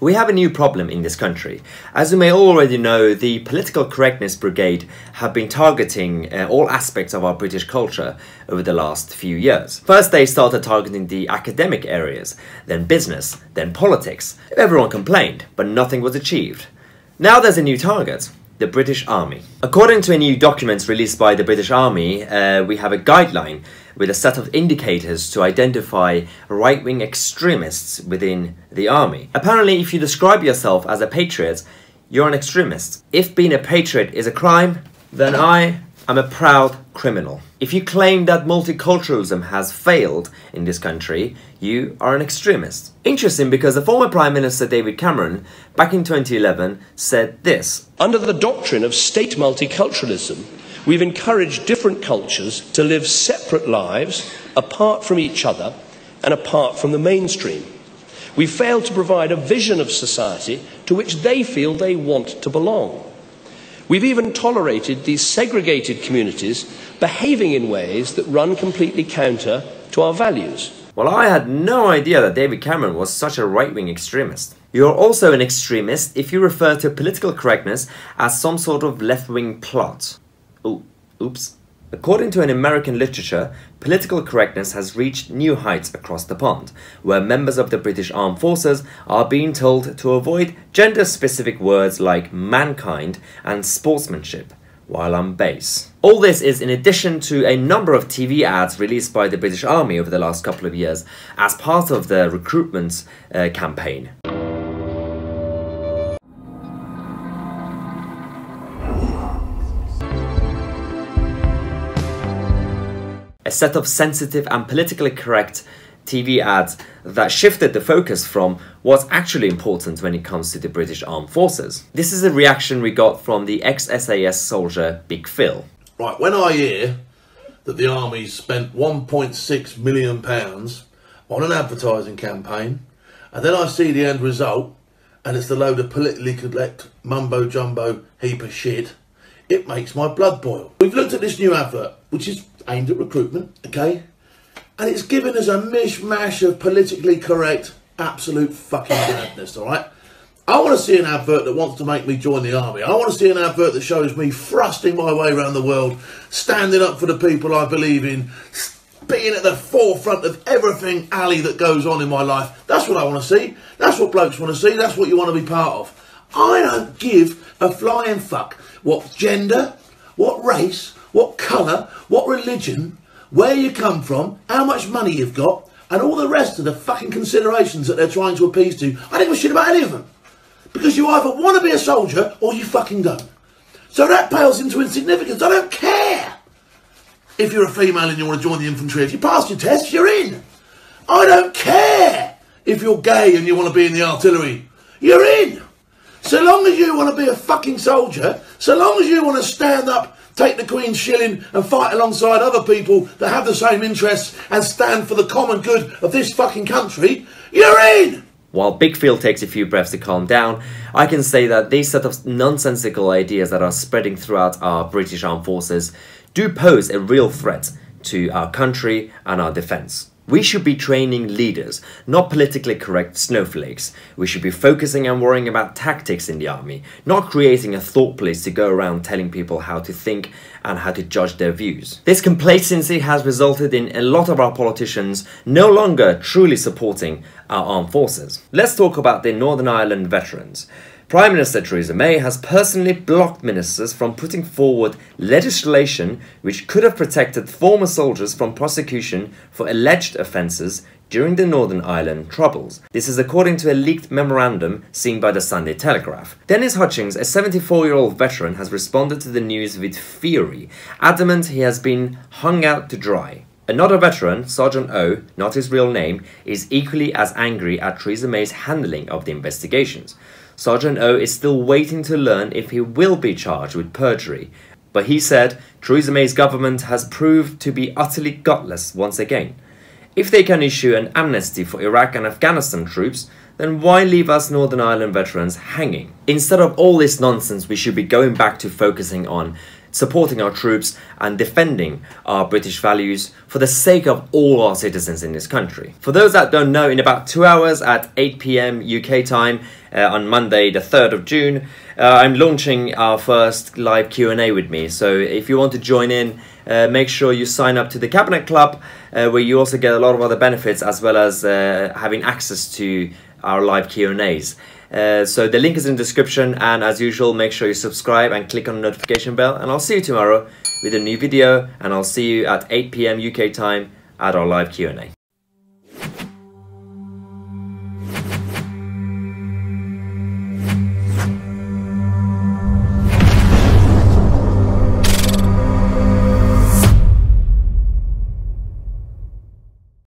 We have a new problem in this country. As you may already know, the Political Correctness Brigade have been targeting all aspects of our British culture over the last few years. First they started targeting the academic areas, then business, then politics. Everyone complained, but nothing was achieved. Now there's a new target. The British Army. According to a new document released by the British Army, we have a guideline with a set of indicators to identify right-wing extremists within the army. Apparently, if you describe yourself as a patriot, you're an extremist. If being a patriot is a crime, then I am a proud criminal. If you claim that multiculturalism has failed in this country, you are an extremist. Interesting, because the former Prime Minister David Cameron, back in 2011, said this. Under the doctrine of state multiculturalism, we've encouraged different cultures to live separate lives, apart from each other and apart from the mainstream. We failed to provide a vision of society to which they feel they want to belong. We've even tolerated these segregated communities behaving in ways that run completely counter to our values. Well, I had no idea that David Cameron was such a right-wing extremist. You're also an extremist if you refer to political correctness as some sort of left-wing plot. Ooh, oops. According to an American literature, political correctness has reached new heights across the pond, where members of the British Armed Forces are being told to avoid gender-specific words like mankind and sportsmanship while on base. All this is in addition to a number of TV ads released by the British Army over the last couple of years as part of their recruitment campaign. A set of sensitive and politically correct TV ads that shifted the focus from what's actually important when it comes to the British Armed Forces. This is a reaction we got from the ex-SAS soldier Big Phil. Right, when I hear that the Army spent £1.6 million on an advertising campaign, and then I see the end result, and it's a load of politically correct mumbo-jumbo heap of shit, it makes my blood boil. We've looked at this new advert, which is aimed at recruitment, okay? And it's given us a mishmash of politically correct, absolute fucking madness, alright? I want to see an advert that wants to make me join the army. I want to see an advert that shows me thrusting my way around the world, standing up for the people I believe in, being at the forefront of everything alley that goes on in my life. That's what I want to see. That's what blokes want to see. That's what you want to be part of. I don't give a flying fuck what gender, what race, what colour, what religion, where you come from, how much money you've got, and all the rest of the fucking considerations that they're trying to appease to. I don't give a shit about any of them. Because you either want to be a soldier or you fucking don't. So that pales into insignificance. I don't care if you're a female and you want to join the infantry. If you pass your test, you're in. I don't care if you're gay and you want to be in the artillery. You're in. So long as you want to be a fucking soldier, so long as you want to stand up, take the Queen's shilling and fight alongside other people that have the same interests and stand for the common good of this fucking country, you're in! While Big Phil takes a few breaths to calm down, I can say that these set of nonsensical ideas that are spreading throughout our British Armed Forces do pose a real threat to our country and our defence. We should be training leaders, not politically correct snowflakes. We should be focusing and worrying about tactics in the army, not creating a thought police to go around telling people how to think and how to judge their views. This complacency has resulted in a lot of our politicians no longer truly supporting our armed forces. Let's talk about the Northern Ireland veterans. Prime Minister Theresa May has personally blocked ministers from putting forward legislation which could have protected former soldiers from prosecution for alleged offences during the Northern Ireland Troubles. This is according to a leaked memorandum seen by the Sunday Telegraph. Dennis Hutchings, a 74-year-old veteran, has responded to the news with fury, adamant he has been hung out to dry. Another veteran, Sergeant O, not his real name, is equally as angry at Theresa May's handling of the investigations. Sergeant O is still waiting to learn if he will be charged with perjury, but he said Theresa May's government has proved to be utterly gutless once again. If they can issue an amnesty for Iraq and Afghanistan troops, then why leave us Northern Ireland veterans hanging? Instead of all this nonsense, we should be going back to focusing on supporting our troops and defending our British values for the sake of all our citizens in this country. For those that don't know, in about 2 hours at 8 PM UK time on Monday the 3rd of June, I'm launching our first live Q&A with me. So if you want to join in, make sure you sign up to the Cabinet Club, where you also get a lot of other benefits as well as having access to our live Q&As. So the link is in the description, and as usual, make sure you subscribe and click on the notification bell, and I'll see you tomorrow with a new video, and I'll see you at 8 PM UK time at our live Q&A.